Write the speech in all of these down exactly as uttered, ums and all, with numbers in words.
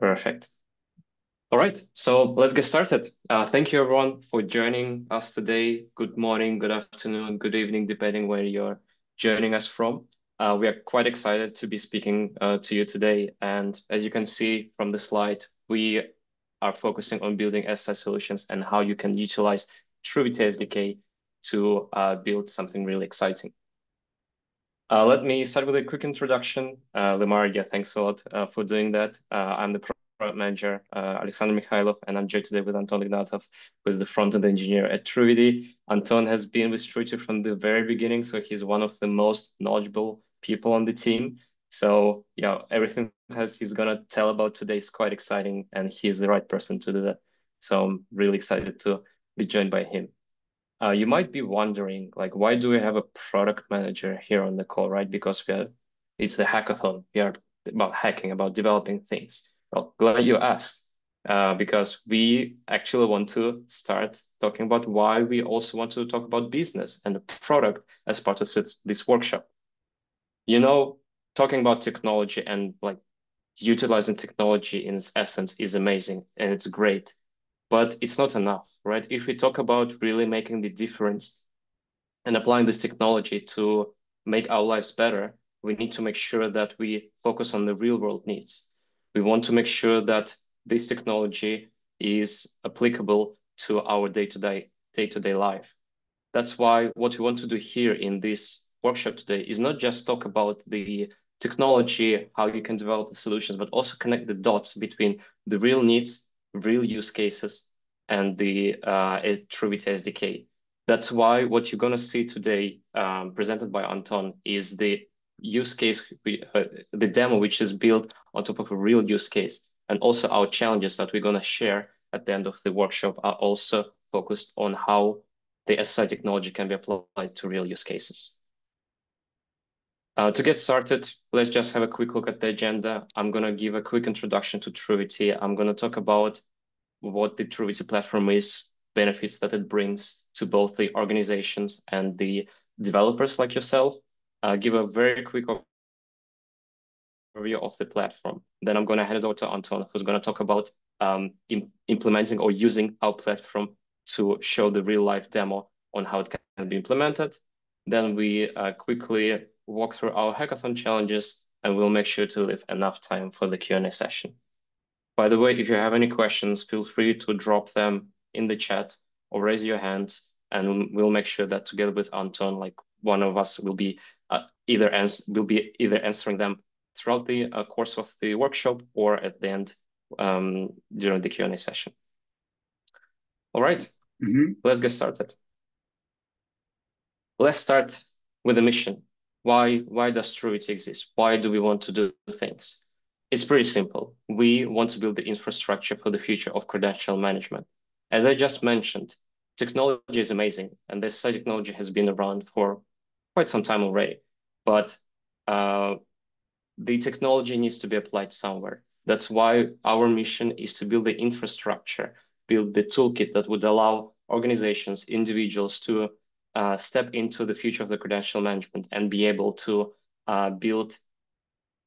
Perfect. All right, so let's get started. Uh, thank you everyone for joining us today. Good morning, good afternoon, good evening, depending where you're joining us from. Uh, we are quite excited to be speaking uh, to you today. And as you can see from the slide, we are focusing on building S S I solutions and how you can utilize Truvity S D K to uh, build something really exciting. Uh, let me start with a quick introduction. Uh, Lemar, yeah, thanks a lot uh, for doing that. Uh, I'm the product manager, uh, Alexander Mikhailov, and I'm here today with Anton Ignatov, who is the front-end engineer at Truvity. Anton has been with Truvity from the very beginning, so he's one of the most knowledgeable people on the team. So yeah, everything has he's going to tell about today is quite exciting, and he's the right person to do that. So I'm really excited to be joined by him. Uh, you might be wondering, like, why do we have a product manager here on the call, right? Because we are, it's the hackathon. We are about hacking, about developing things. Well, glad you asked, uh, because we actually want to start talking about why we also want to talk about business and the product as part of this, this workshop. You know, talking about technology and like utilizing technology in its essence is amazing and it's great. But it's not enough, right? If we talk about really making the difference and applying this technology to make our lives better, we need to make sure that we focus on the real world needs. We want to make sure that this technology is applicable to our day-to-day, day-to-day life. That's why what we want to do here in this workshop today is not just talk about the technology, how you can develop the solutions, but also connect the dots between the real needs, real use cases, and the uh, Truvity S D K. That's why what you're going to see today um, presented by Anton is the use case, uh, the demo, which is built on top of a real use case. And also our challenges that we're going to share at the end of the workshop are also focused on how the S S I technology can be applied to real use cases. Uh, to get started, let's just have a quick look at the agenda. I'm going to give a quick introduction to Truvity. I'm going to talk about what the Truvity platform is, benefits that it brings to both the organizations and the developers like yourself. Uh, give a very quick overview of the platform. Then I'm going to hand it over to Anton, who's going to talk about um, im- implementing or using our platform to show the real life demo on how it can be implemented. Then we uh, quickly walk through our hackathon challenges, and we'll make sure to leave enough time for the Q and A session. By the way, if you have any questions, feel free to drop them in the chat or raise your hand, and we'll make sure that together with Anton, like one of us will be uh, either ans will be either answering them throughout the uh, course of the workshop or at the end um, during the Q and A session. All right, mm-hmm. Let's get started. Let's start with the mission. Why, why does Truvity exist? Why do we want to do things? It's pretty simple. We want to build the infrastructure for the future of credential management. As I just mentioned, technology is amazing, and this technology has been around for quite some time already. But uh, the technology needs to be applied somewhere. That's why our mission is to build the infrastructure, build the toolkit that would allow organizations, individuals to Uh, step into the future of the credential management and be able to uh, build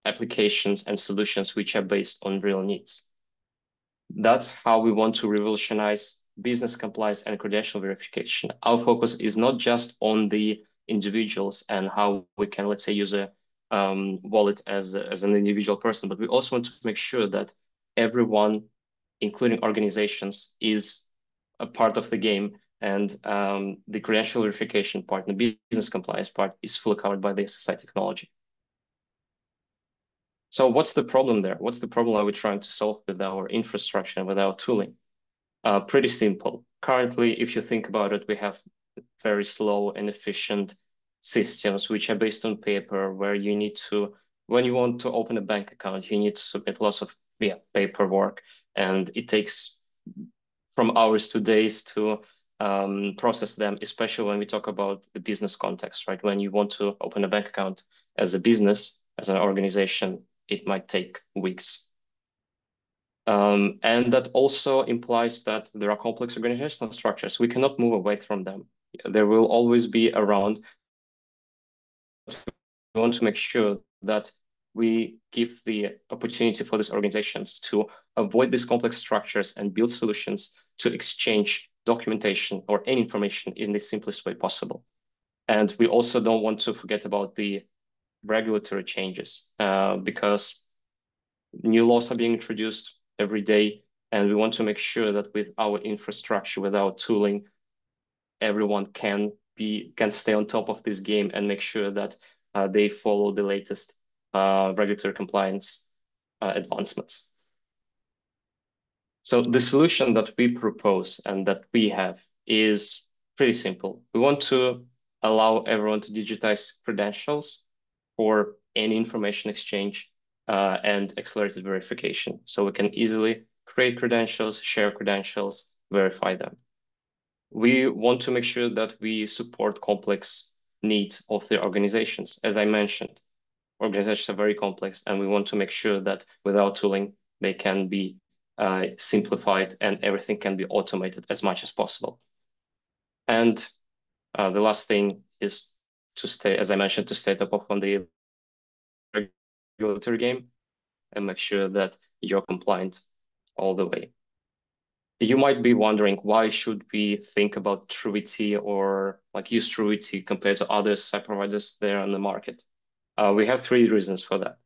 applications and solutions which are based on real needs. That's how we want to revolutionize business compliance and credential verification. Our focus is not just on the individuals and how we can, let's say, use a um, wallet as, a, as an individual person, but we also want to make sure that everyone, including organizations, is a part of the game. And um, the credential verification part, the business compliance part, is fully covered by the S S I technology. So what's the problem there? What's the problem are we trying to solve with our infrastructure and with our tooling? Uh, pretty simple. Currently, if you think about it, we have very slow and efficient systems which are based on paper, where you need to, when you want to open a bank account, you need to submit lots of yeah, paperwork, and it takes from hours to days to Um, process them, especially when we talk about the business context, right? When you want to open a bank account as a business, as an organization, it might take weeks. Um, and that also implies that there are complex organizational structures. We cannot move away from them. They will always be around. We want to make sure that we give the opportunity for these organizations to avoid these complex structures and build solutions to exchange documentation or any information in the simplest way possible. And we also don't want to forget about the regulatory changes uh, because new laws are being introduced every day. And we want to make sure that with our infrastructure, with our tooling, everyone can be can stay on top of this game and make sure that uh, they follow the latest uh, regulatory compliance uh, advancements. So the solution that we propose and that we have is pretty simple. We want to allow everyone to digitize credentials for any information exchange uh, and accelerated verification. So we can easily create credentials, share credentials, verify them. We want to make sure that we support complex needs of the organizations. As I mentioned, organizations are very complex, and we want to make sure that with our tooling, they can be uh, simplified and everything can be automated as much as possible. And uh, the last thing is to stay, as I mentioned, to stay top of on the regulatory game and make sure that you're compliant all the way. You might be wondering, why should we think about Truvity or like use Truvity compared to other S S I providers there on the market? Uh, we have three reasons for that.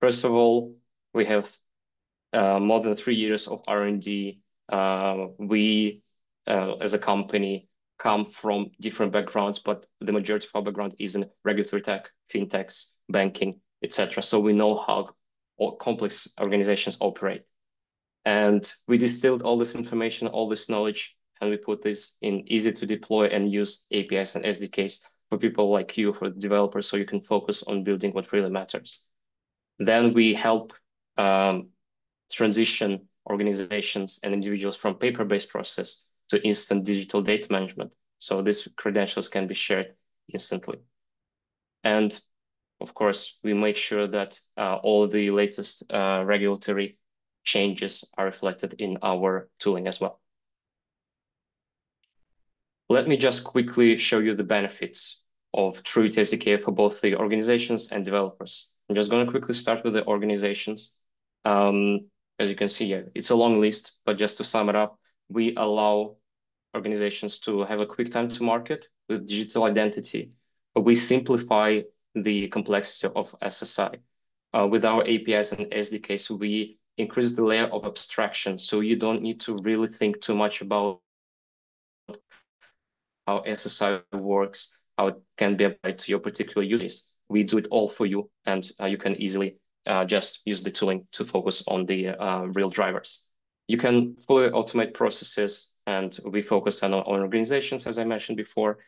First of all, we have uh, more than three years of R and D. Uh, we, uh, as a company, come from different backgrounds, but the majority of our background is in regulatory tech, fintechs, banking, et cetera. So we know how complex organizations operate. And we distilled all this information, all this knowledge, and we put this in easy to deploy and use A P Is and S D Ks for people like you, for developers, so you can focus on building what really matters. Then we help um, transition organizations and individuals from paper-based process to instant digital data management. So these credentials can be shared instantly. And of course, we make sure that uh, all the latest uh, regulatory changes are reflected in our tooling as well. Let me just quickly show you the benefits of Truvity S D K for both the organizations and developers. I'm just going to quickly start with the organizations. Um, as you can see here, it's a long list, but just to sum it up, we allow organizations to have a quick time to market with digital identity. We simplify the complexity of S S I. Uh, with our A P Is and S D Ks, we increase the layer of abstraction. So you don't need to really think too much about how S S I works, how it can be applied to your particular use case. We do it all for you, and uh, you can easily uh, just use the tooling to focus on the uh, real drivers. You can fully automate processes, and we focus on, on organizations, as I mentioned before.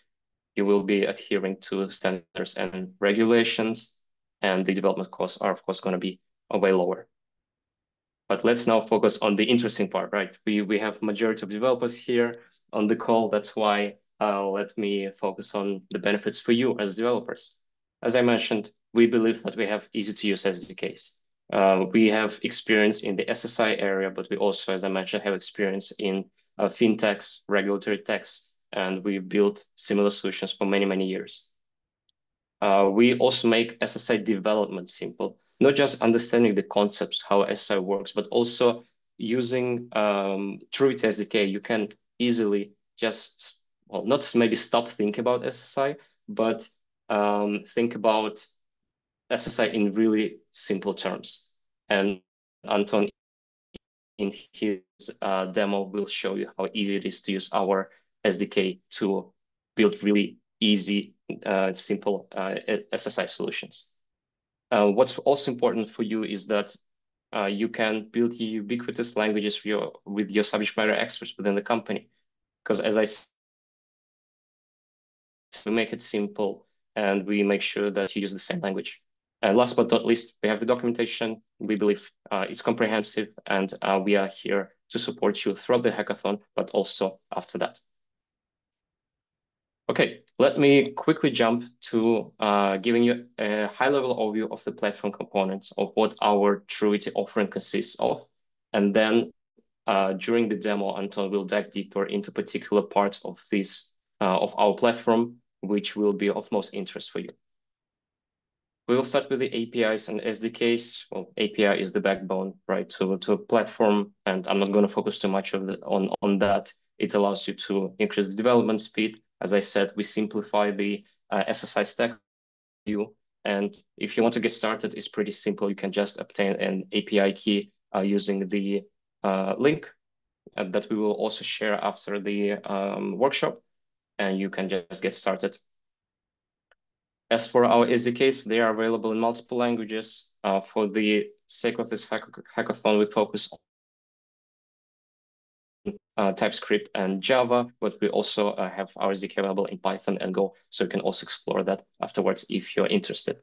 You will be adhering to standards and regulations, and the development costs are, of course, going to be way lower. But let's now focus on the interesting part, right? We, we have majority of developers here on the call. That's why uh, let me focus on the benefits for you as developers. As I mentioned, we believe that we have easy-to-use S D Ks. Uh, we have experience in the S S I area, but we also, as I mentioned, have experience in uh, fintechs, regulatory techs, and we built similar solutions for many, many years. Uh, we also make S S I development simple, not just understanding the concepts, how S S I works, but also using um, Truvity S D K, you can easily just, well, not maybe stop thinking about S S I, but um, think about S S I in really simple terms. And Anton, in his uh, demo, will show you how easy it is to use our S D K to build really easy, uh, simple uh, S S I solutions. Uh, what's also important for you is that uh, you can build ubiquitous languages for your, with your subject matter experts within the company. Because as I said, we make it simple and we make sure that you use the same language. And last but not least, we have the documentation. We believe uh, it's comprehensive, and uh, we are here to support you throughout the hackathon, but also after that. Okay, let me quickly jump to uh, giving you a high-level overview of the platform components of what our Truvity offering consists of. And then uh, during the demo, Anton will dive deeper into particular parts of this, uh, of our platform, which will be of most interest for you. We will start with the A P Is and S D Ks. Well, A P I is the backbone, right, to, to a platform, and I'm not going to focus too much of the, on, on that. It allows you to increase the development speed. As I said, we simplify the uh, S S I stack view. And if you want to get started, it's pretty simple. You can just obtain an A P I key uh, using the uh, link uh, that we will also share after the um, workshop, and you can just get started. As for our S D Ks, they are available in multiple languages. Uh, for the sake of this hack hackathon, we focus on uh, TypeScript and Java, but we also uh, have our S D K available in Python and Go, so you can also explore that afterwards if you're interested.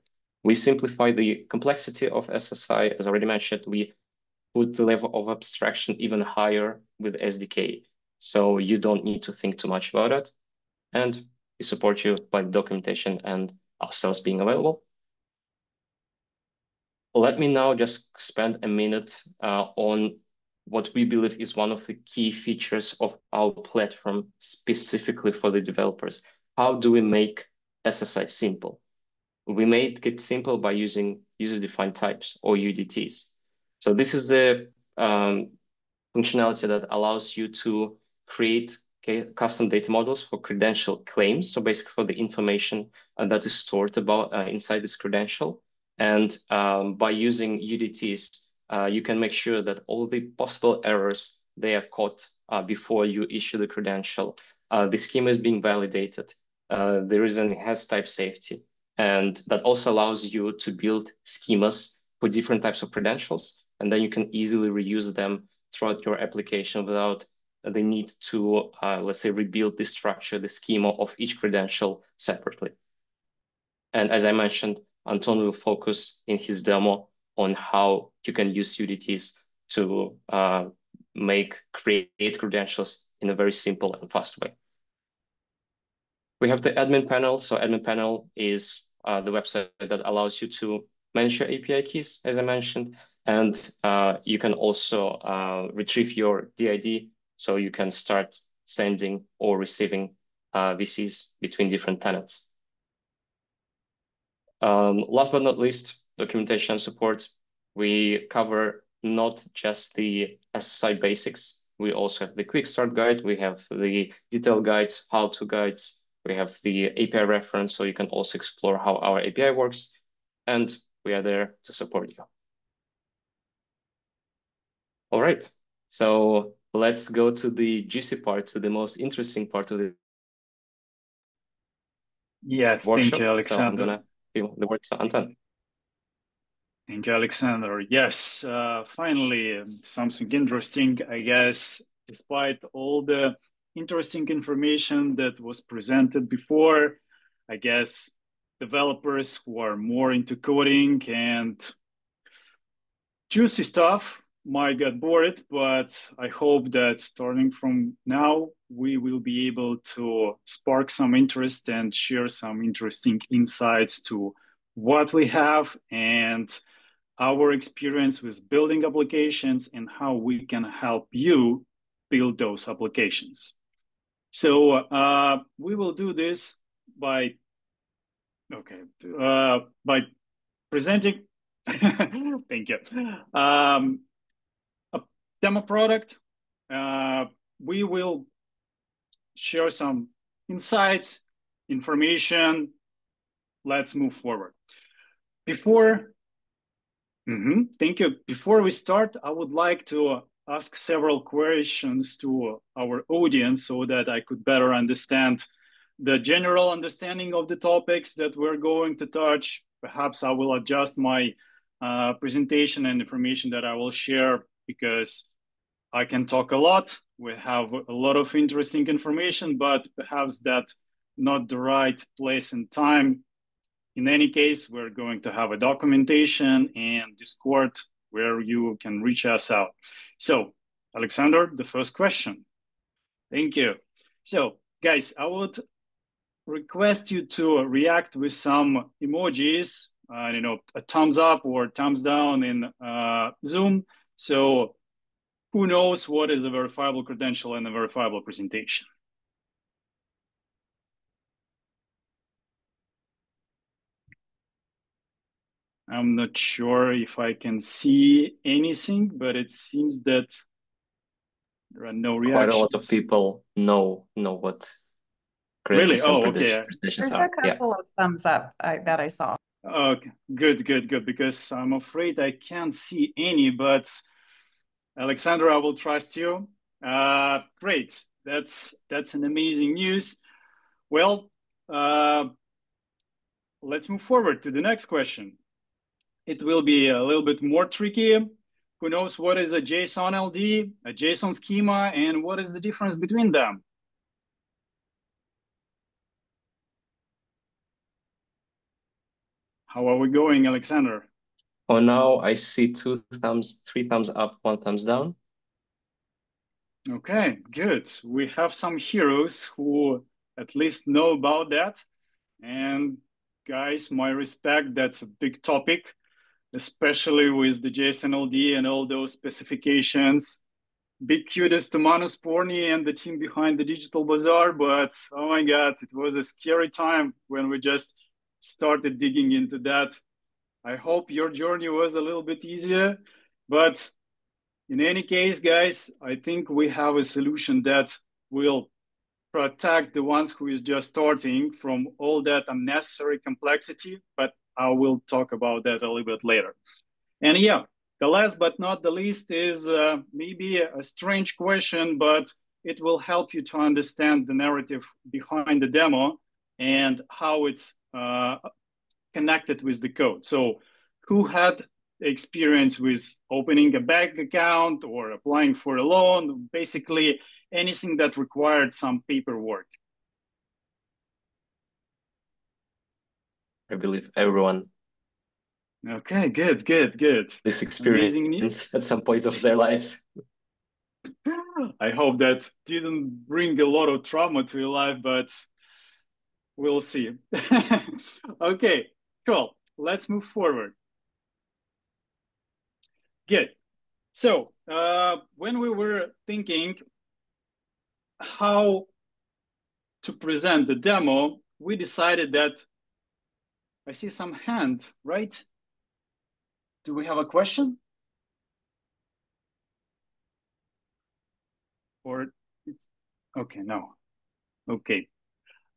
We simplify the complexity of S S I. As already mentioned, we put the level of abstraction even higher with S D K, so you don't need to think too much about it. And we support you by documentation and ourselves being available. Let me now just spend a minute uh, on what we believe is one of the key features of our platform specifically for the developers. How do we make S S I simple? We make it simple by using user-defined types or U D Ts. So this is the um, functionality that allows you to create custom data models for credential claims. So basically for the information uh, that is stored about uh, inside this credential. And um, by using U D Ts, uh, you can make sure that all the possible errors, they are caught uh, before you issue the credential. Uh, the schema is being validated. Uh, there is an enhanced type safety. And that also allows you to build schemas for different types of credentials. And then you can easily reuse them throughout your application without they need to, uh, let's say, rebuild the structure, the schema of each credential separately. And as I mentioned, Anton will focus in his demo on how you can use U D Ts to uh, make, create credentials in a very simple and fast way. We have the admin panel. So admin panel is uh, the website that allows you to manage your A P I keys, as I mentioned. And uh, you can also uh, retrieve your D I D. So you can start sending or receiving uh, V Cs between different tenants. Um, last but not least, documentation support. We cover not just the S S I basics. We also have the quick start guide. We have the detailed guides, how-to guides. We have the A P I reference, so you can also explore how our A P I works. And we are there to support you. All right, so let's go to the juicy part, to the most interesting part of the yes, workshop. Thank you, Alexander. So I'm gonna give the word to Anton. Thank you, Alexander. Yes, uh, finally, something interesting, I guess, despite all the interesting information that was presented before, I guess developers who are more into coding and juicy stuff might get bored, but I hope that starting from now, we will be able to spark some interest and share some interesting insights to what we have and our experience with building applications and how we can help you build those applications. So uh, we will do this by, okay, uh, by presenting, thank you. Um, Demo product, uh, we will share some insights, information. Let's move forward. Before, mm-hmm, thank you. Before we start, I would like to ask several questions to our audience so that I could better understand the general understanding of the topics that we're going to touch. Perhaps I will adjust my uh, presentation and information that I will share, because I can talk a lot. We have a lot of interesting information, but perhaps that's not the right place and time. In any case, we're going to have a documentation and Discord where you can reach us out. So, Alexander, the first question. Thank you. So, guys, I would request you to react with some emojis, uh, you know, a thumbs up or thumbs down in uh, Zoom. So who knows what is the verifiable credential and the verifiable presentation? I'm not sure if I can see anything, but it seems that there are no reactions. Quite a lot of people know know what. Really? Oh, okay. There's a couple yeah. of thumbs up I, that I saw. Okay, good, good, good. Because I'm afraid I can't see any, but Alexander, I will trust you. Uh, great. That's that's an amazing news. Well, uh, let's move forward to the next question. It will be a little bit more tricky. Who knows what is a JSON L D, a JSON schema, and what is the difference between them? How are we going, Alexander? Oh, now I see two thumbs, three thumbs up, one thumbs down. Okay, good. We have some heroes who at least know about that. And guys, my respect, that's a big topic, especially with the JSON L D and all those specifications. Big kudos to Manus Porny and the team behind the Digital Bazaar, but oh my God, it was a scary time when we just started digging into that. I hope your journey was a little bit easier, but in any case, guys, I think we have a solution that will protect the ones who is just starting from all that unnecessary complexity, but I will talk about that a little bit later. And yeah, the last but not the least is uh, maybe a strange question, but it will help you to understand the narrative behind the demo and how it's Uh, connected with the code. So who had experience with opening a bank account or applying for a loan, basically anything that required some paperwork? I believe everyone. Okay, good, good, good. This experience at some point of their lives. I hope that didn't bring a lot of trauma to your life, but we'll see. Okay, cool. Let's move forward. Good. So uh, when we were thinking how to present the demo, we decided that I see some hand, right? Do we have a question? Or it's okay, no. Okay.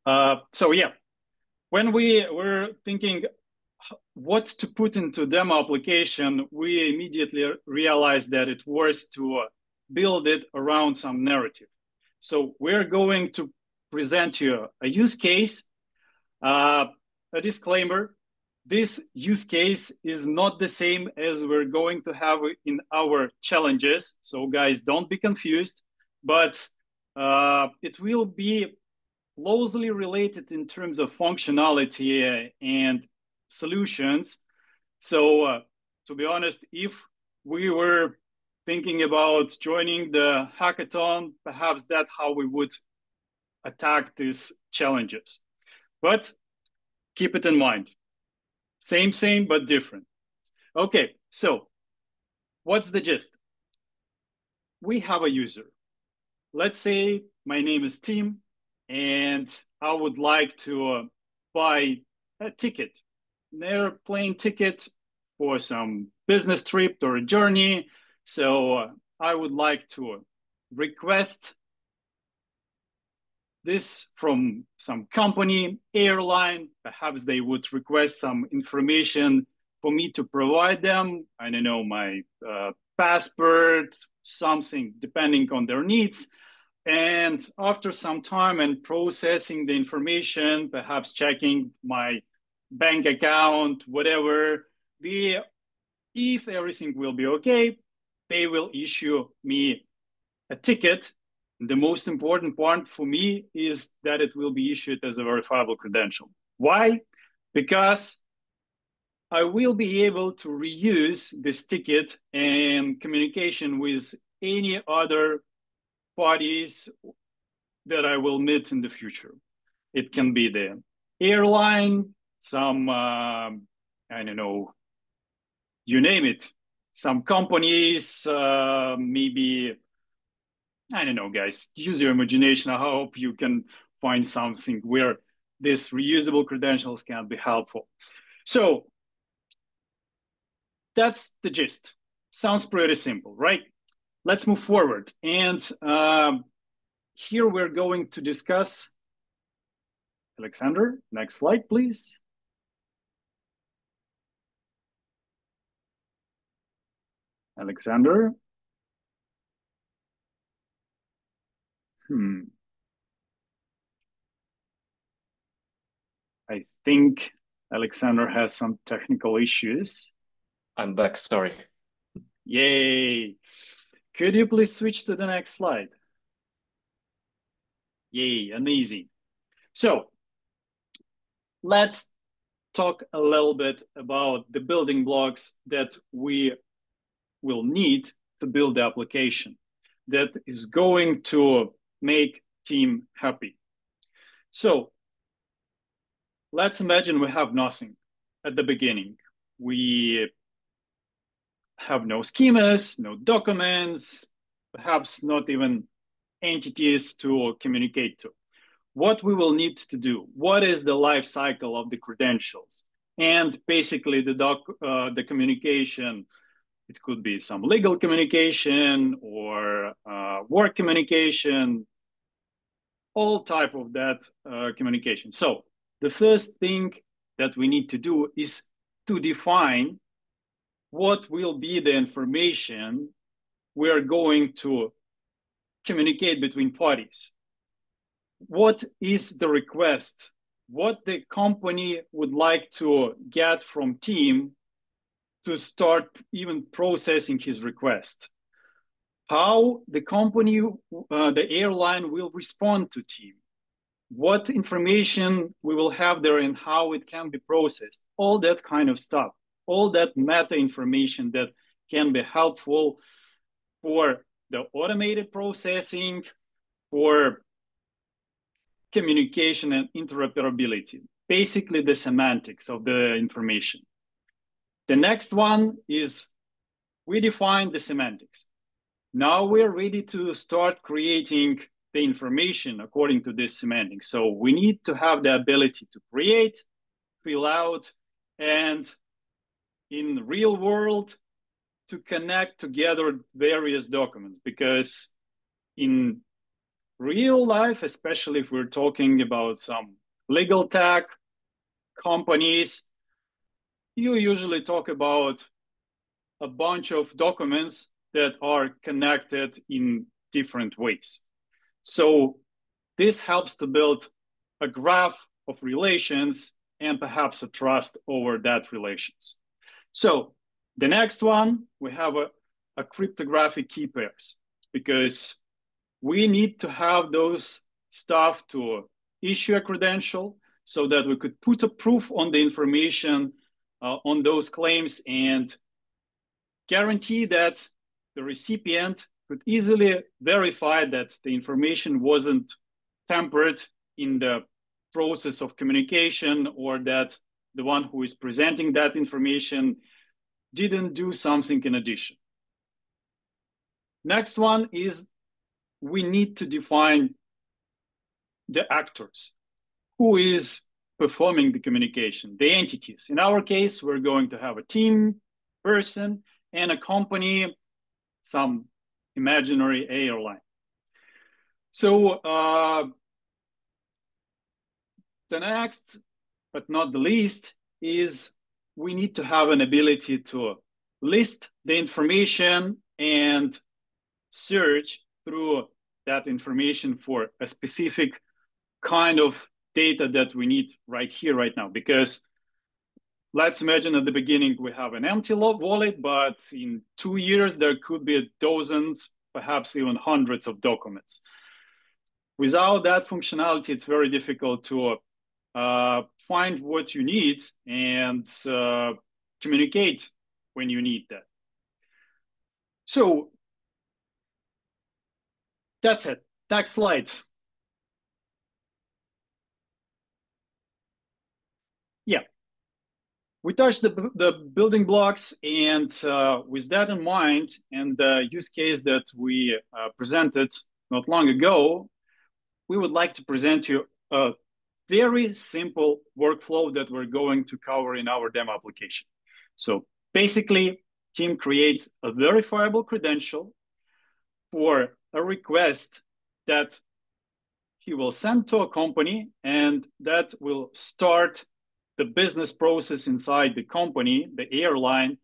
Uh, so yeah, when we were thinking what to put into demo application, we immediately realized that it was to build it around some narrative. So we're going to present you a use case, uh, a disclaimer. This use case is not the same as we're going to have in our challenges. So guys, don't be confused, but uh, it will be closely related in terms of functionality and solutions. So uh, to be honest, if we were thinking about joining the hackathon, perhaps that's how we would attack these challenges. But keep it in mind. Same, same, but different. Okay, so what's the gist? We have a user. Let's say my name is Tim, and I would like to uh, buy a ticket, an airplane ticket for some business trip or a journey. So uh, I would like to request this from some company, airline. Perhaps they would request some information for me to provide them. I don't know, my uh, passport, something depending on their needs. And after some time and processing the information, perhaps checking my bank account, whatever, the, if everything will be okay, they will issue me a ticket. The most important part for me is that it will be issued as a verifiable credential. Why? Because I will be able to reuse this ticket and communication with any other parties that I will meet in the future. It can be the airline, some, uh, I don't know, you name it, some companies, uh, maybe, I don't know, guys, use your imagination. I hope you can find something where these reusable credentials can be helpful. So that's the gist. Sounds pretty simple, right? Let's move forward. And uh, here we're going to discuss, Alexander, next slide, please. Alexander. Hmm. I think Alexander has some technical issues. I'm back, sorry. Yay. Could you please switch to the next slide? Yay, and easy. So let's talk a little bit about the building blocks that we will need to build the application that is going to make team happy. So let's imagine we have nothing at the beginning. We have no schemas, no documents, perhaps not even entities to communicate to. What we will need to do, what is the life cycle of the credentials? And basically the doc, uh, the communication, it could be some legal communication or uh, work communication, all type of that uh, communication. So the first thing that we need to do is to define what will be the information we are going to communicate between parties. What is the request? What the company would like to get from team to start even processing his request? How the company, uh, the airline will respond to team? What information we will have there and how it can be processed, all that kind of stuff, all that meta information that can be helpful for the automated processing, for communication and interoperability, basically the semantics of the information. The next one is we define the semantics. Now we're ready to start creating the information according to this semantics. So we need to have the ability to create, fill out, and in the real world, to connect together various documents. Because in real life, especially if we're talking about some legal tech companies, you usually talk about a bunch of documents that are connected in different ways. So this helps to build a graph of relations and perhaps a trust over that relations. So the next one, we have a, a cryptographic key pairs, because we need to have those stuff to issue a credential so that we could put a proof on the information uh, on those claims and guarantee that the recipient could easily verify that the information wasn't tampered in the process of communication, or that the one who is presenting that information didn't do something in addition. Next one is we need to define the actors, who is performing the communication, the entities. In our case, we're going to have a team, person, and a company, some imaginary airline. So uh, the next, but not the least, is we need to have an ability to list the information and search through that information for a specific kind of data that we need right here, right now. Because let's imagine at the beginning we have an empty wallet, but in two years there could be dozens, perhaps even hundreds of documents. Without that functionality, it's very difficult to uh, find what you need and uh, communicate when you need that. So that's it. Next slide. Yeah. We touched the, the building blocks, and uh, with that in mind and the use case that we uh, presented not long ago, we would like to present you a very simple workflow that we're going to cover in our demo application. So Basically, team creates a verifiable credential for a request that he will send to a company, and that will start the business process inside the company, the airline,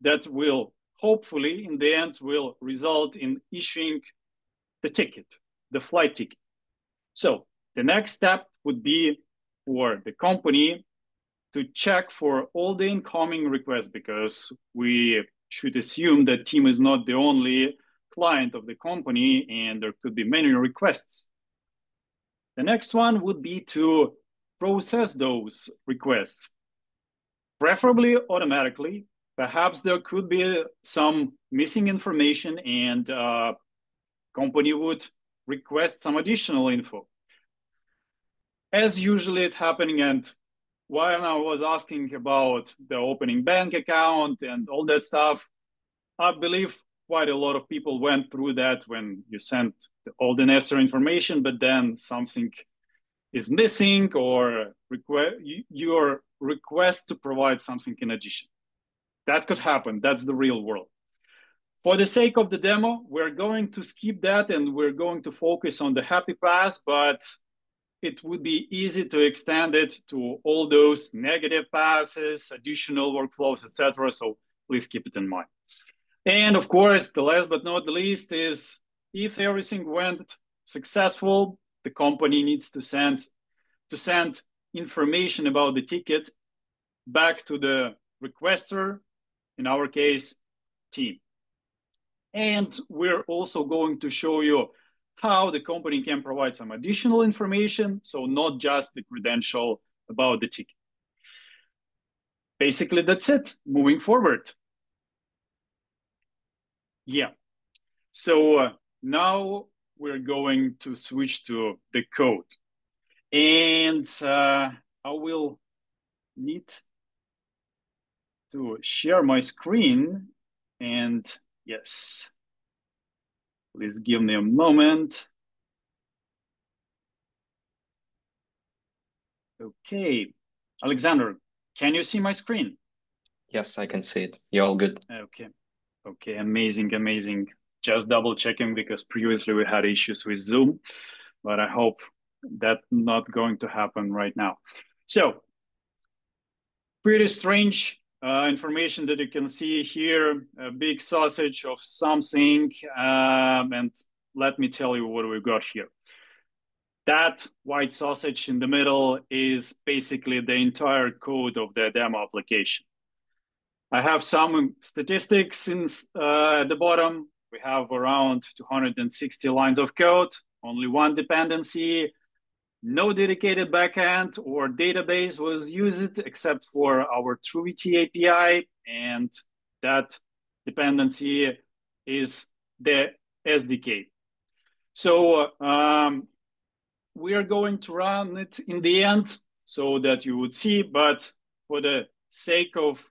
that will hopefully in the end will result in issuing the ticket, the flight ticket. So the next step would be for the company to check for all the incoming requests, because we should assume that team is not the only client of the company and there could be many requests. The next one would be to process those requests, preferably automatically. Perhaps there could be some missing information and uh, company would request some additional info. As usually it happening, and while I was asking about the opening bank account and all that stuff, I believe quite a lot of people went through that when you sent all the necessary information, but then something is missing or request your request to provide something in addition. That could happen. That's the real world. For the sake of the demo, we're going to skip that and we're going to focus on the happy path, but it would be easy to extend it to all those negative passes, additional workflows, et cetera. So please keep it in mind. And of course, the last but not the least is, if everything went successful, the company needs to send, to send information about the ticket back to the requester, in our case, team. And we're also going to show you how the company can provide some additional information, so not just the credential about the ticket. Basically, that's it. Moving forward. Yeah. So uh, now we're going to switch to the code. And uh, I will need to share my screen. And yes, please give me a moment. Okay, Alexander, can you see my screen? Yes, I can see it. You're all good. Okay, okay, amazing, amazing. Just double checking because previously we had issues with Zoom, but I hope that's not going to happen right now. So, pretty strange Uh, information that you can see here, a big sausage of something. Um, and let me tell you what we've got here. That white sausage in the middle is basically the entire code of the demo application. I have some statistics in, uh, at the bottom. We have around two hundred sixty lines of code, only one dependency. No dedicated backend or database was used except for our Truvity A P I, and that dependency is the S D K. So um, we are going to run it in the end so that you would see, but for the sake of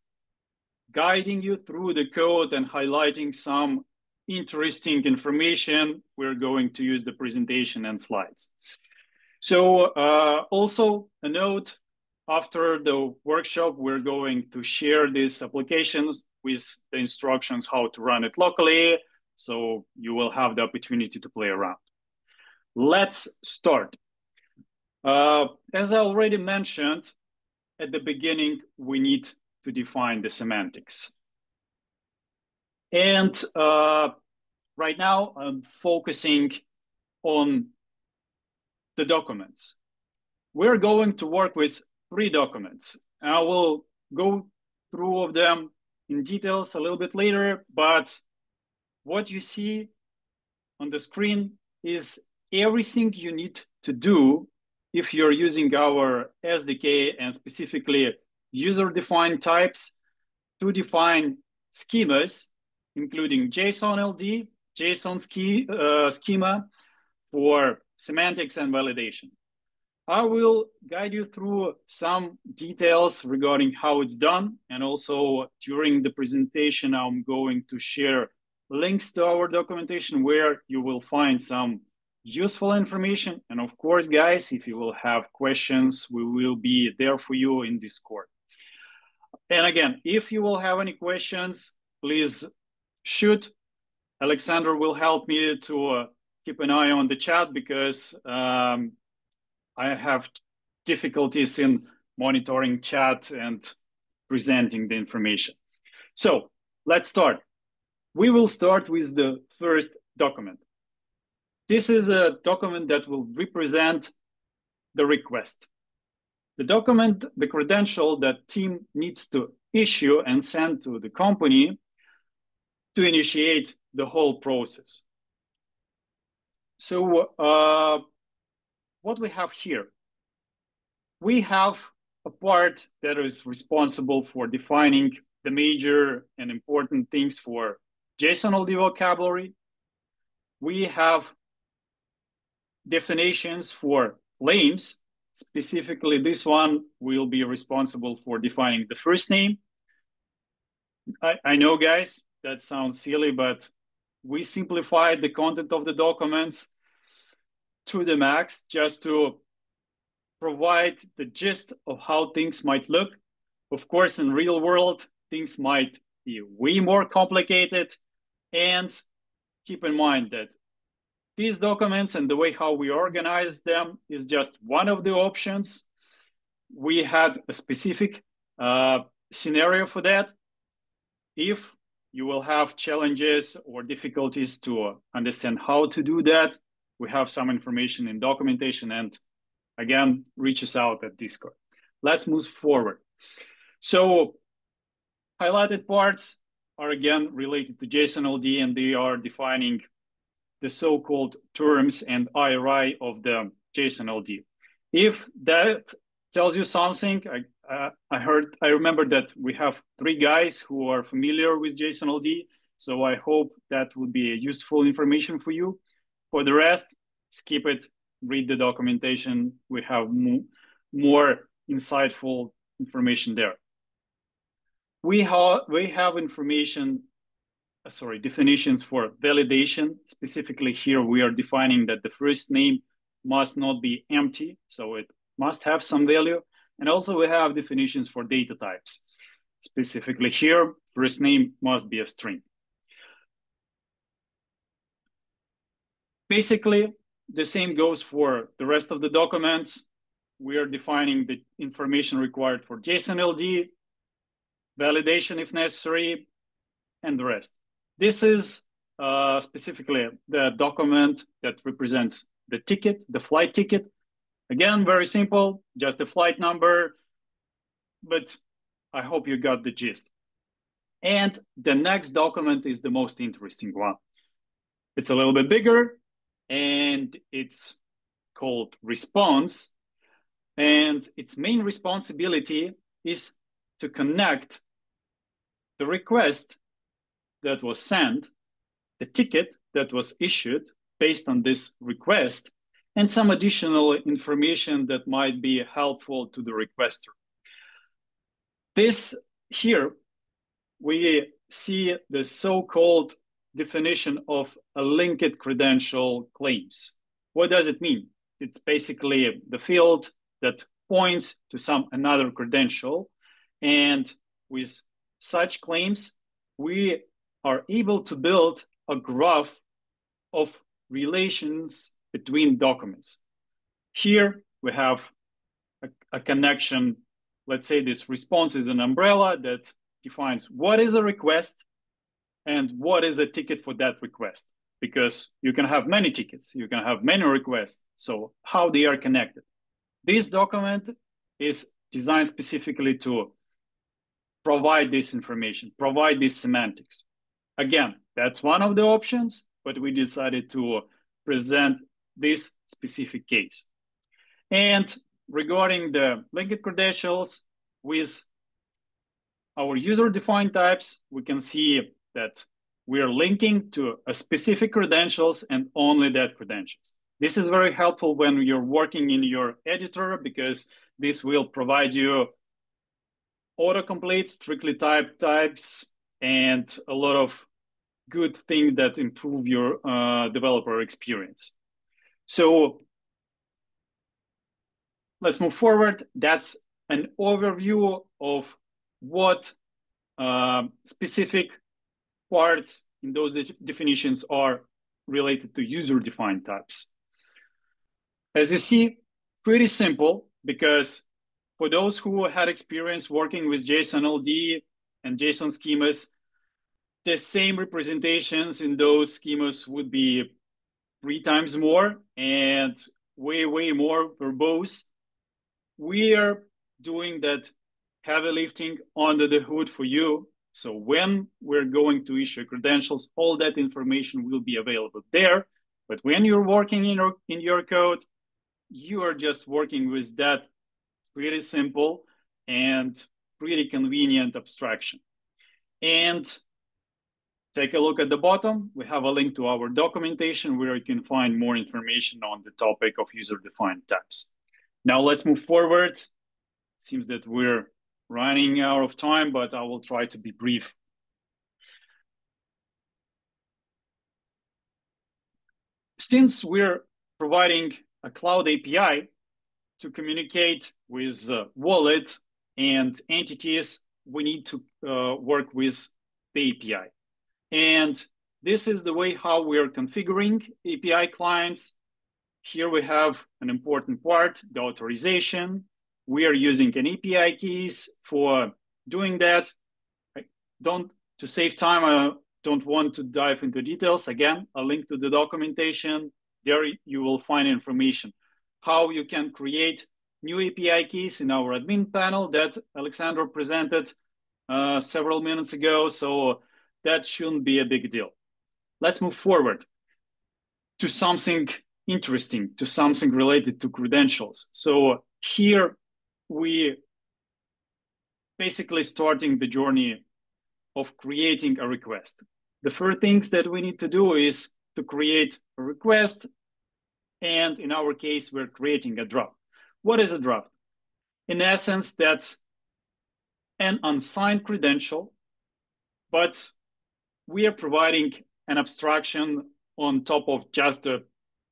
guiding you through the code and highlighting some interesting information, we're going to use the presentation and slides. So uh, also a note, after the workshop, we're going to share these applications with the instructions how to run it locally. So you will have the opportunity to play around. Let's start. Uh, as I already mentioned, at the beginning, we need to define the semantics. And uh, right now I'm focusing on the documents. We're going to work with three documents. I will go through of them in details a little bit later, but what you see on the screen is everything you need to do if you're using our S D K and specifically user-defined types to define schemas, including JSON L D, JSON schema for semantics and validation. I will guide you through some details regarding how it's done. And also during the presentation, I'm going to share links to our documentation where you will find some useful information. And of course, guys, if you will have questions, we will be there for you in Discord. And again, if you will have any questions, please shoot. Alexander will help me to uh, keep an eye on the chat, because um, I have difficulties in monitoring chat and presenting the information. So let's start. We will start with the first document. This is a document that will represent the request. The document, the credential that team needs to issue and send to the company to initiate the whole process. So uh, what we have here, we have a part that is responsible for defining the major and important things for JSON L D vocabulary. We have definitions for claims. Specifically, this one will be responsible for defining the first name. I, I know, guys, that sounds silly, but we simplified the content of the documents to the max just to provide the gist of how things might look. Of course, in real world, things might be way more complicated. And keep in mind that these documents and the way how we organize them is just one of the options. We had a specific uh, scenario for that. If you will have challenges or difficulties to understand how to do that, we have some information in documentation, and again, reach us out at Discord. Let's move forward. So highlighted parts are again related to JSON L D, and they are defining the so-called terms and I R I of the JSON L D. If that tells you something, I, uh, I heard, I remember that we have three guys who are familiar with JSON L D, so I hope that would be a useful information for you. For the rest, skip it, read the documentation. We have mo more insightful information there. We, ha we have information sorry, definitions for validation. Specifically here, we are defining that the first name must not be empty, so it must have some value. And also we have definitions for data types. Specifically here, first name must be a string. Basically, the same goes for the rest of the documents. We are defining the information required for JSON L D, validation if necessary, and the rest. This is uh, specifically the document that represents the ticket, the flight ticket. Again, very simple, just the flight number, but I hope you got the gist. And the next document is the most interesting one. It's a little bit bigger, and it's called response. And its main responsibility is to connect the request that was sent, the ticket that was issued based on this request, and some additional information that might be helpful to the requester. This here, we see the so-called definition of a linked credential claims. What does it mean? It's basically the field that points to some another credential. And with such claims, we are able to build a graph of relations between documents. Here we have a, a connection. Let's say this response is an umbrella that defines what is a request and what is a ticket for that request, because you can have many tickets, you can have many requests, so how they are connected. This document is designed specifically to provide this information, provide these semantics. Again, that's one of the options, but we decided to present this specific case. And regarding the linked credentials, with our user-defined types, we can see that we are linking to a specific credentials and only that credentials. This is very helpful when you're working in your editor, because this will provide you autocomplete, strictly typed types, and a lot of good things that improve your uh, developer experience. So let's move forward. That's an overview of what uh, specific parts in those de definitions are related to user-defined types. As you see, pretty simple, because for those who had experience working with JSON L D and JSON schemas, the same representations in those schemas would be three times more and way, way more verbose. We are doing that heavy lifting under the hood for you. So when we're going to issue credentials, all that information will be available there. But when you're working in your, in your code, you are just working with that pretty simple and pretty convenient abstraction. And take a look at the bottom. We have a link to our documentation where you can find more information on the topic of user-defined types. Now let's move forward. Seems that we're running out of time, but I will try to be brief. Since we're providing a cloud A P I to communicate with uh, wallet and entities, we need to uh, work with the A P I. And this is the way how we are configuring A P I clients. Here we have an important part, the authorization. We are using an A P I keys for doing that. I don't, to save time, I don't want to dive into details. Again, a link to the documentation. There you will find information, how you can create new A P I keys in our admin panel that Alexander presented uh, several minutes ago. So that shouldn't be a big deal. Let's move forward to something interesting, to something related to credentials. So here we basically starting the journey of creating a request. The first things that we need to do is to create a request. And in our case, we're creating a draft. What is a draft? In essence, that's an unsigned credential, but we are providing an abstraction on top of just a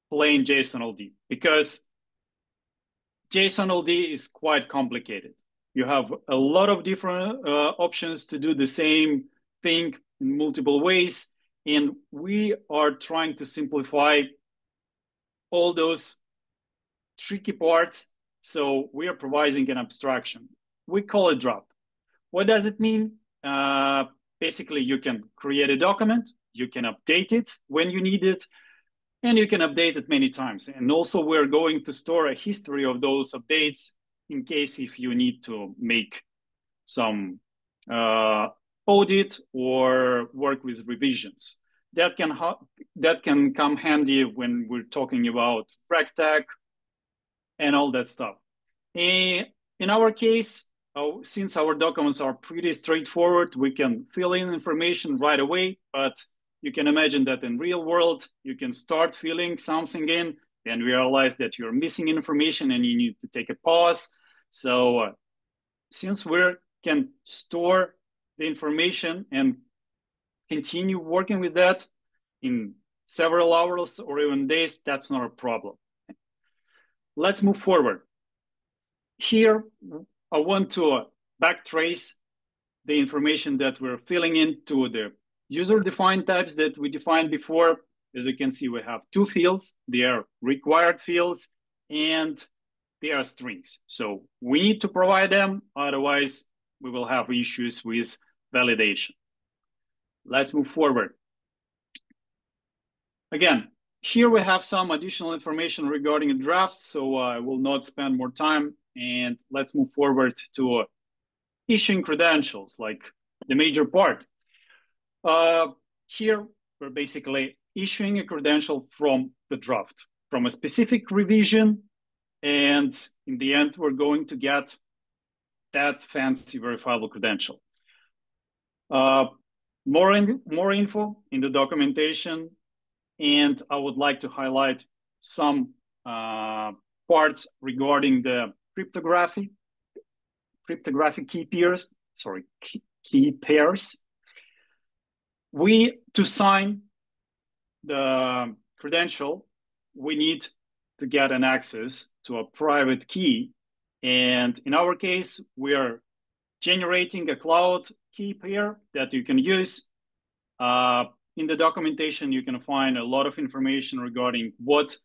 plain JSON L D, because JSON L D is quite complicated. You have a lot of different uh, options to do the same thing in multiple ways. And we are trying to simplify all those tricky parts. So we are providing an abstraction. We call it draft. What does it mean? Uh, Basically, you can create a document, you can update it when you need it, and you can update it many times. And also we're going to store a history of those updates in case if you need to make some uh, audit or work with revisions. That can, that can come handy when we're talking about RegTech and all that stuff. And in our case, Uh, since our documents are pretty straightforward, we can fill in information right away, but you can imagine that in real world, you can start filling something in and realize that you're missing information and you need to take a pause. So uh, since we can store the information and continue working with that in several hours or even days, that's not a problem. Let's move forward. Here, I want to backtrace the information that we're filling into the user-defined types that we defined before. As you can see, we have two fields. They are required fields and they are strings. So we need to provide them. Otherwise, we will have issues with validation. Let's move forward. Again, here we have some additional information regarding drafts, so I will not spend more time. And let's move forward to uh, issuing credentials, like the major part. Uh, here, we're basically issuing a credential from the draft, from a specific revision. And in the end, we're going to get that fancy verifiable credential. Uh, more, in, more info in the documentation. And I would like to highlight some uh, parts regarding the cryptography, cryptographic key pairs, sorry, key, key pairs. We, to sign the credential, we need to get an access to a private key. And in our case, we are generating a cloud key pair that you can use. Uh, in the documentation, you can find a lot of information regarding what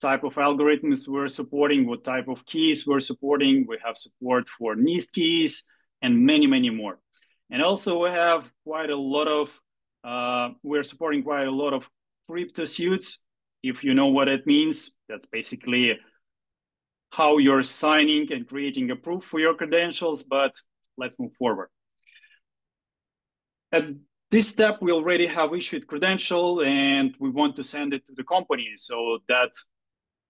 type of algorithms we're supporting, what type of keys we're supporting. We have support for NIST keys and many, many more. And also we have quite a lot of, uh, we're supporting quite a lot of crypto suits. If you know what it means, that's basically how you're signing and creating a proof for your credentials, but let's move forward. At this step, we already have issued credential and we want to send it to the company so that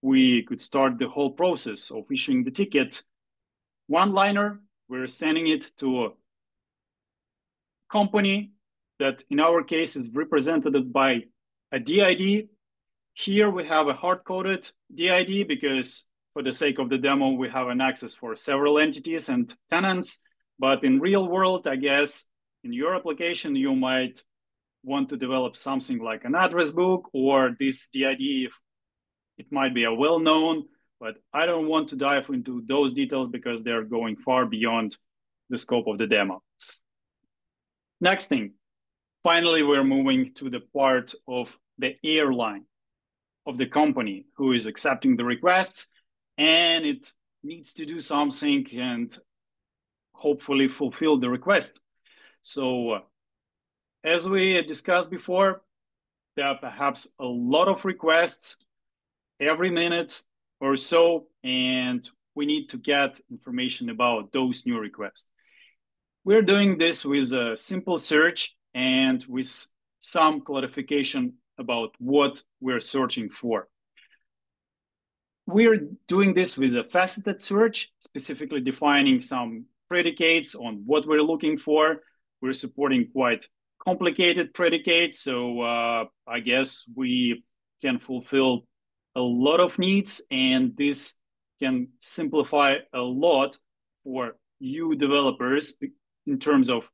we could start the whole process of issuing the ticket. One-liner, we're sending it to a company that in our case is represented by a D I D. Here we have a hard-coded D I D because for the sake of the demo, we have an access for several entities and tenants. But in real world, I guess, in your application, you might want to develop something like an address book or this D I D. It might be a well-known, but I don't want to dive into those details because they're going far beyond the scope of the demo. Next thing, finally, we're moving to the part of the airline of the company who is accepting the requests, and it needs to do something and hopefully fulfill the request. So uh, as we discussed before, there are perhaps a lot of requests every minute or so, and we need to get information about those new requests. We're doing this with a simple search and with some clarification about what we're searching for. We're doing this with a faceted search, specifically defining some predicates on what we're looking for. We're supporting quite complicated predicates, so uh, I guess we can fulfill a lot of needs, and this can simplify a lot for you developers in terms of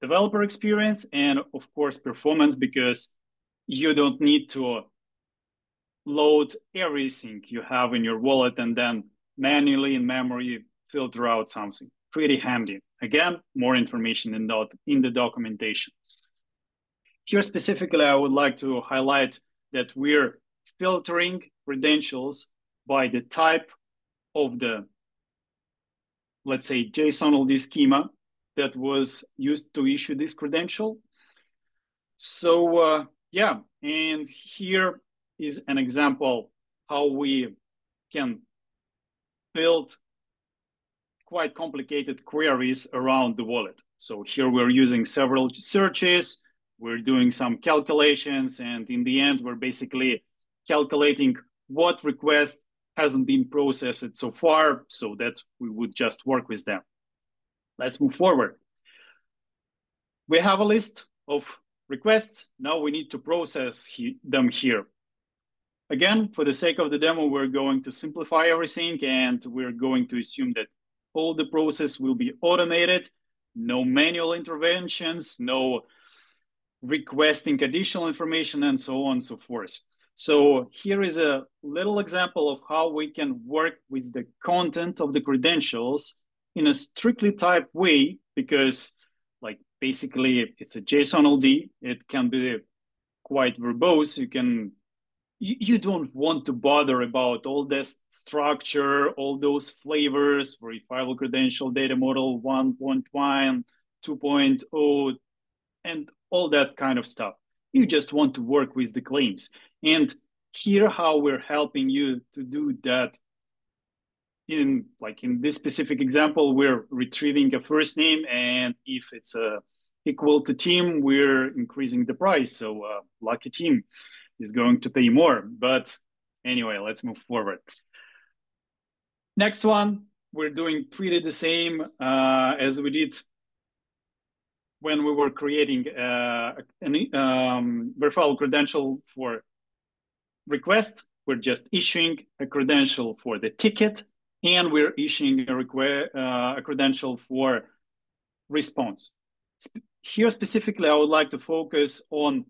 developer experience and, of course, performance, because you don't need to load everything you have in your wallet and then manually in memory filter out something. Pretty handy. Again, more information in the, in the documentation. Here specifically, I would like to highlight that we're filtering credentials by the type of the, let's say, JSON L D schema that was used to issue this credential. So uh, yeah, and here is an example how we can build quite complicated queries around the wallet. So here we're using several searches, we're doing some calculations, and in the end, we're basically calculating what request hasn't been processed so far so that we would just work with them. Let's move forward. We have a list of requests. Now we need to process he them here. Again, for the sake of the demo, we're going to simplify everything and we're going to assume that all the process will be automated, no manual interventions, no requesting additional information and so on and so forth. So here is a little example of how we can work with the content of the credentials in a strictly typed way because like basically it's a JSON L D. It can be quite verbose. You can You don't want to bother about all this structure, all those flavors, verifiable credential data model one point one, two point oh, and all that kind of stuff. You just want to work with the claims. And here how we're helping you to do that. In like in this specific example, we're retrieving a first name, and if it's uh, equal to team, we're increasing the price. So uh, lucky team is going to pay more. But anyway, let's move forward. Next one, we're doing pretty the same uh, as we did when we were creating uh, an um, verifiable credential for request. We're just issuing a credential for the ticket, and we're issuing a, request, uh, a credential for response. Here specifically, I would like to focus on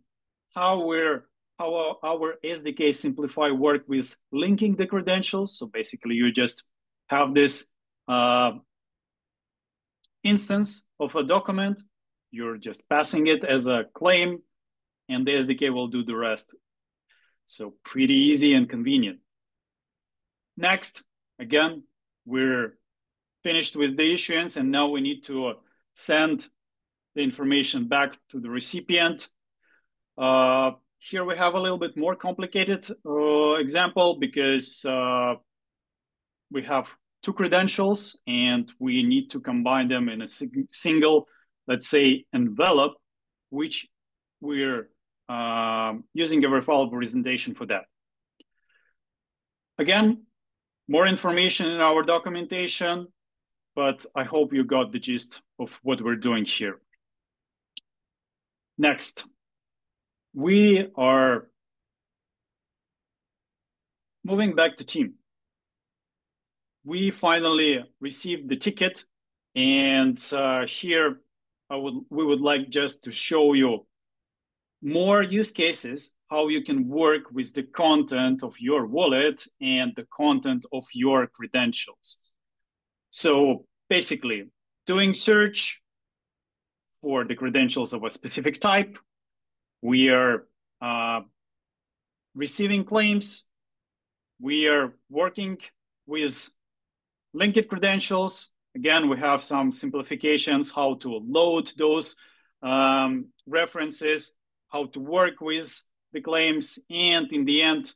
how we're Our, our S D K simplify work with linking the credentials. So basically you just have this uh, instance of a document. You're just passing it as a claim, and the S D K will do the rest. So pretty easy and convenient. Next, again, we're finished with the issuance, and now we need to send the information back to the recipient. Uh, here we have a little bit more complicated uh, example, because uh, we have two credentials and we need to combine them in a single, let's say, envelope, which we're uh, using a referral representation for that. Again, more information in our documentation, but I hope you got the gist of what we're doing here. Next, we are moving back to team. We finally received the ticket, and uh, here I would, we would like just to show you more use cases, how you can work with the content of your wallet and the content of your credentials. So basically doing search for the credentials of a specific type. We are uh, receiving claims. We are working with linked credentials. Again, we have some simplifications, how to load those um, references, how to work with the claims. And in the end,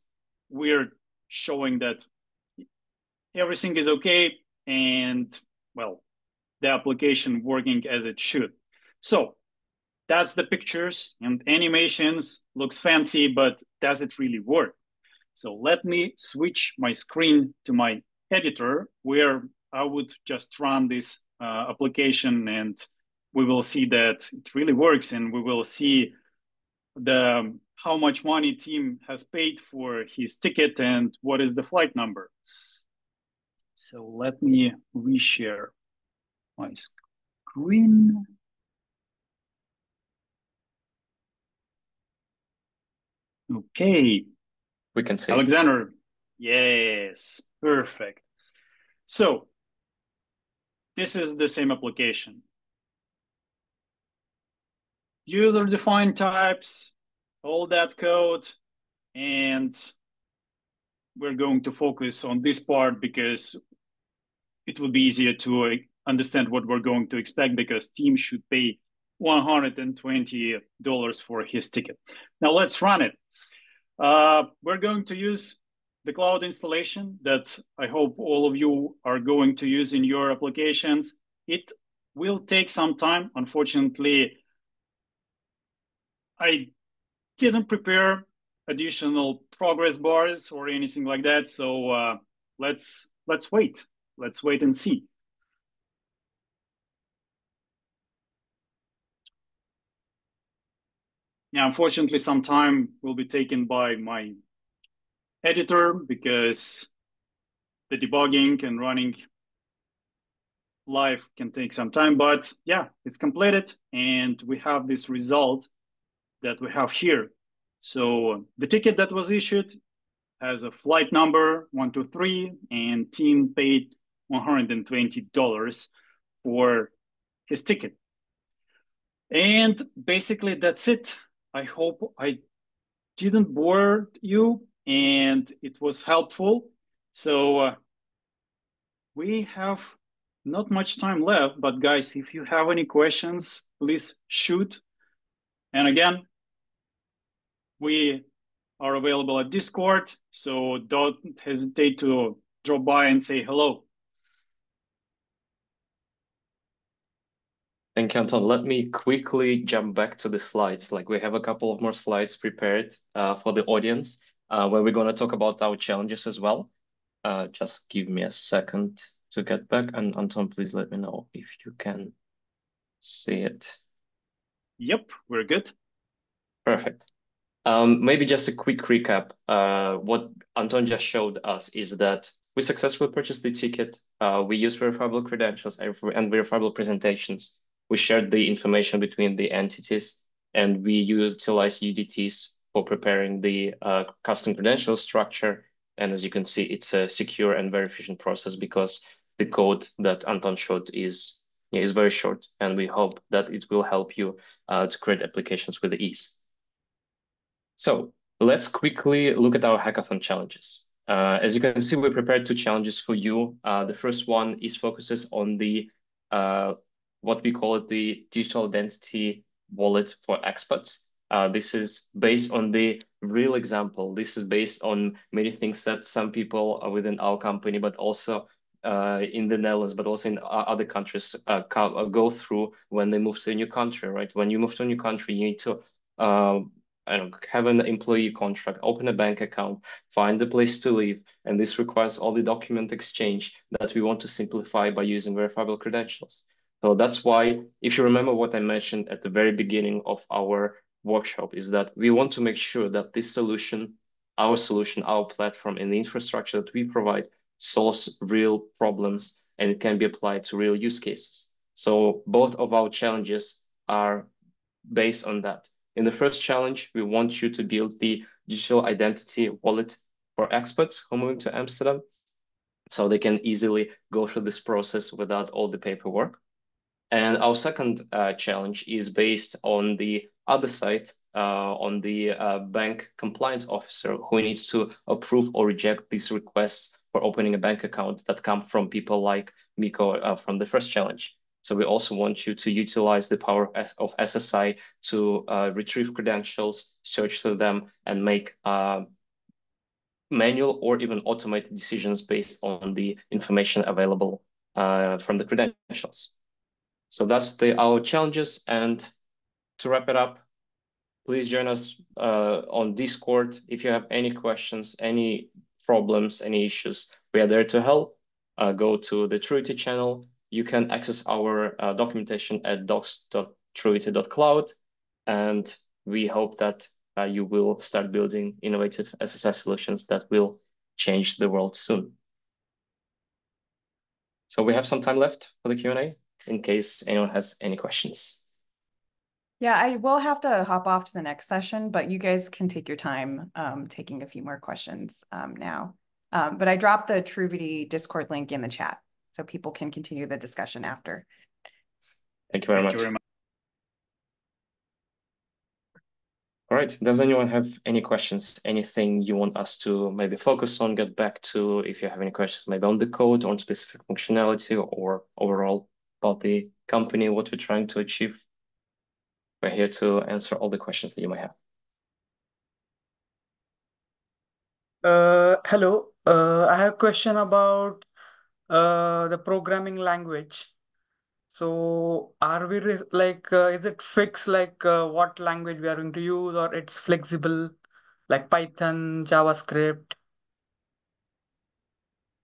we're showing that everything is okay and, well, the application working as it should. So that's the pictures and animations. Looks fancy, but does it really work? So let me switch my screen to my editor, where I would just run this uh, application, and we will see that it really works, and we will see the how much money team has paid for his ticket and what is the flight number. So let me reshare my screen. Okay. We can see Alexander. Yes, perfect. So this is the same application. User-defined types, all that code, and we're going to focus on this part because it would be easier to understand what we're going to expect, because team should pay one hundred twenty dollars for his ticket. Now let's run it. Uh, we're going to use the cloud installation that I hope all of you are going to use in your applications. It will take some time. Unfortunately, I didn't prepare additional progress bars or anything like that. So uh, let's, let's wait. Let's wait and see. Yeah, unfortunately, some time will be taken by my editor because the debugging and running live can take some time. But yeah, it's completed, and we have this result that we have here. So the ticket that was issued has a flight number one two three, and team paid one hundred twenty dollars for his ticket. And basically, that's it. I hope I didn't bore you and it was helpful. So uh, we have not much time left, but guys, if you have any questions, please shoot. And again, we are available at Discord, so don't hesitate to drop by and say hello. Thank you, Anton. Let me quickly jump back to the slides. Like, we have a couple of more slides prepared uh, for the audience uh, where we're going to talk about our challenges as well. Uh, just give me a second to get back. And Anton, please let me know if you can see it. Yep, we're good. Perfect. Um, maybe just a quick recap. Uh, what Anton just showed us is that we successfully purchased the ticket. Uh, we used verifiable credentials and verifiable presentations. We shared the information between the entities, and we utilized U D Ts for preparing the uh, custom credential structure. And as you can see, it's a secure and very efficient process because the code that Anton showed is yeah, is very short, and we hope that it will help you uh, to create applications with ease. So let's quickly look at our hackathon challenges. Uh, as you can see, we prepared two challenges for you. Uh, the first one is focuses on the uh, what we call it the digital identity wallet for expats. Uh, this is based on the real example. This is based on many things that some people are within our company, but also uh, in the Netherlands, but also in other countries uh, go through when they move to a new country, right? When you move to a new country, you need to uh, I don't know, have an employee contract, open a bank account, find a place to live. And this requires all the document exchange that we want to simplify by using verifiable credentials. So that's why, if you remember what I mentioned at the very beginning of our workshop, is that we want to make sure that this solution, our solution, our platform, and the infrastructure that we provide solves real problems, and it can be applied to real use cases. So both of our challenges are based on that. In the first challenge, we want you to build the digital identity wallet for expats who are moving to Amsterdam, so they can easily go through this process without all the paperwork. And our second uh, challenge is based on the other side, uh, on the uh, bank compliance officer who needs to approve or reject these requests for opening a bank account that come from people like Miko uh, from the first challenge. So we also want you to utilize the power of S S I to uh, retrieve credentials, search through them, and make uh, manual or even automated decisions based on the information available uh, from the credentials. So that's the, our challenges. And to wrap it up, please join us uh, on Discord. If you have any questions, any problems, any issues, we are there to help. Uh, go to the Truvity channel. You can access our uh, documentation at docs dot truvity dot cloud, and we hope that uh, you will start building innovative S S I solutions that will change the world soon. So we have some time left for the Q and A in case anyone has any questions. Yeah, I will have to hop off to the next session, but you guys can take your time um, taking a few more questions um, now. Um, but I dropped the Truvity Discord link in the chat, so people can continue the discussion after. Thank you very, Thank much. You very much. All right, does anyone have any questions? Anything you want us to maybe focus on, get back to, if you have any questions, maybe on the code, on specific functionality, or overall about the company, what we're trying to achieve? We're here to answer all the questions that you might have. Uh, hello, uh, I have a question about Uh, the programming language. So are we like, uh, is it fixed, like uh, what language we are going to use, or it's flexible, like Python, JavaScript?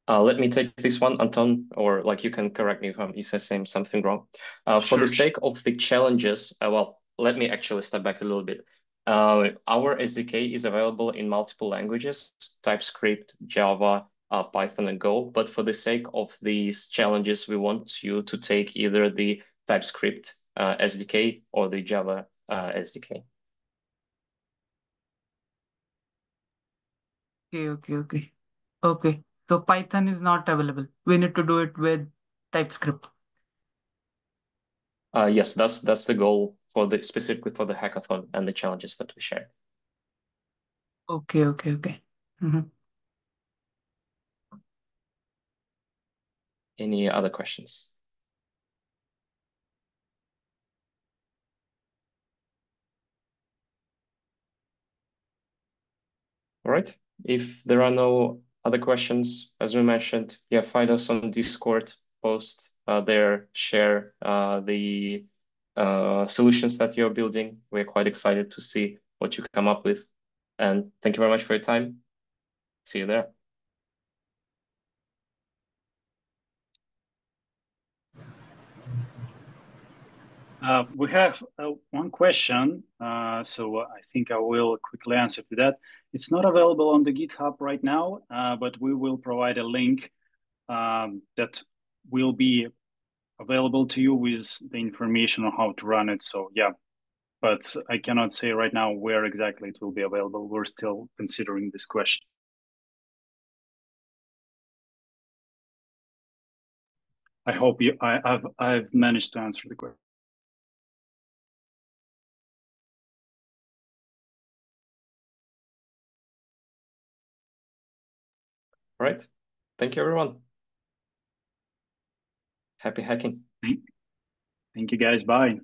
Uh, let me take this one, Anton, or like you can correct me if I'm saying something wrong. Uh, for sure. The sake of the challenges, uh, well, let me actually step back a little bit. Uh, our S D K is available in multiple languages: TypeScript, Java, Uh, Python, and Go, but for the sake of these challenges, we want you to take either the TypeScript uh, S D K or the Java uh, S D K. Okay, okay, okay. Okay, so Python is not available. We need to do it with TypeScript. Uh, yes, that's that's the goal for the specifically for the hackathon and the challenges that we shared. Okay, okay, okay. Mm-hmm. Any other questions? All right, if there are no other questions, as we mentioned, yeah, find us on Discord, post uh, there, share uh, the uh, solutions that you're building. We're quite excited to see what you come up with. And thank you very much for your time. See you there. Uh, we have uh, one question, uh, so I think I will quickly answer to that. It's not available on the GitHub right now, uh, but we will provide a link um, that will be available to you with the information on how to run it. So yeah, but I cannot say right now where exactly it will be available. We're still considering this question. I hope you, I, I've, I've managed to answer the question. All right. Thank you, everyone. Happy hacking. Thank you, guys. Bye.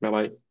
Bye-bye.